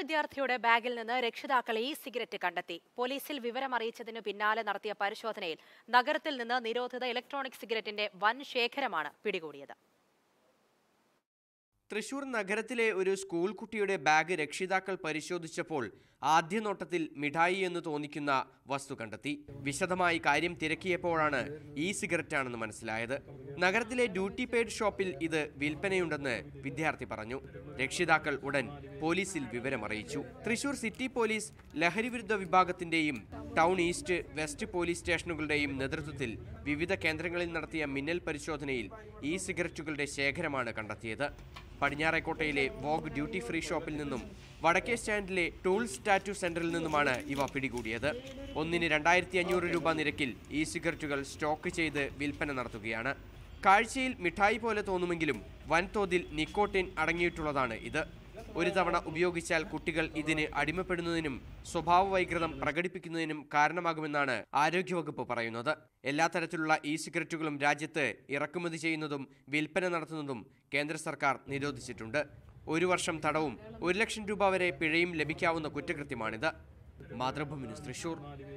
വിദ്യാർത്ഥിയുടെ ബാഗിൽ നിന്ന് രക്ഷിതാക്കൾ ഈ സിഗരറ്റ് കണ്ടെത്തി. പോലീസിൽ വിവരം അറിയിച്ചതിനു പിന്നാലെ നടത്തിയ പരിശോധനയിൽ നഗരത്തിൽ നിന്ന് നിരോധിത ഇലക്ട്രോണിക് സിഗരറ്റിന്റെ വൻ ശേഖരമാണ് പിടികൂടിയത്. തൃശൂർ നഗരത്തിലെ ഒരു സ്കൂൾ കുട്ടിയുടെ ബാഗ് രക്ഷിതാക്കൾ പരിശോധിച്ചപ്പോൾ ആദ്യ നോട്ടത്തിൽ മിഠായി എന്ന് തോന്നിക്കുന്ന വസ്തു കണ്ടെത്തി. വിശദമായി കാര്യം തിരക്കിയപ്പോഴാണ് ഈ സിഗരറ്റാണെന്ന് മനസ്സിലായത്. നഗരത്തിലെ ഡ്യൂട്ടി പെയ്ഡ് ഷോപ്പിൽ ഇത് വിൽപ്പനയുണ്ടെന്ന് വിദ്യാർത്ഥി പറഞ്ഞു. രക്ഷിതാക്കൾ ഉടൻ പോലീസിൽ വിവരമറിയിച്ചു. തൃശൂർ സിറ്റി പോലീസ് ലഹരിവിരുദ്ധ വിഭാഗത്തിന്റെയും ടൗൺ ഈസ്റ്റ് വെസ്റ്റ് പോലീസ് സ്റ്റേഷനുകളുടെയും നേതൃത്വത്തിൽ വിവിധ കേന്ദ്രങ്ങളിൽ നടത്തിയ മിന്നൽ പരിശോധനയിൽ ഈ സിഗരറ്റുകളുടെ ശേഖരമാണ് കണ്ടെത്തിയത്. പടിഞ്ഞാറേക്കോട്ടയിലെ വോഗ് ഡ്യൂട്ടി ഫ്രീ ഷോപ്പിൽ നിന്നും വടക്കേ സ്റ്റാൻഡിലെ ടൂൾസ് ടാറ്റു സെന്ററിൽ നിന്നുമാണ് ഇവ പിടികൂടിയത്. ഒന്നിന് 2500 രൂപ നിരക്കിൽ ഈ സിഗരറ്റുകൾ സ്റ്റോക്ക് ചെയ്ത് വിൽപ്പന നടത്തുകയാണ്. കാഴ്ചയിൽ മിഠായി പോലെ തോന്നുമെങ്കിലും വൻതോതിൽ നിക്കോട്ടിൻ അടങ്ങിയിട്ടുള്ളതാണ് ഇത്. ഒരു തവണ ഉപയോഗിച്ചാൽ കുട്ടികൾ ഇതിന് അടിമപ്പെടുന്നതിനും സ്വഭാവ വൈകൃതം പ്രകടിപ്പിക്കുന്നതിനും കാരണമാകുമെന്നാണ് ആരോഗ്യവകുപ്പ് പറയുന്നത്. എല്ലാ തരത്തിലുള്ള ഈ സിഗരറ്റുകളും രാജ്യത്ത് ഇറക്കുമതി ചെയ്യുന്നതും വിൽപ്പന നടത്തുന്നതും കേന്ദ്ര സർക്കാർ നിരോധിച്ചിട്ടുണ്ട്. 1 വർഷം തടവും 1 ലക്ഷം രൂപ വരെ പിഴയും ലഭിക്കാവുന്ന കുറ്റകൃത്യമാണിത്. മാതൃഭൂമി ന്യൂസ് തൃശൂർ.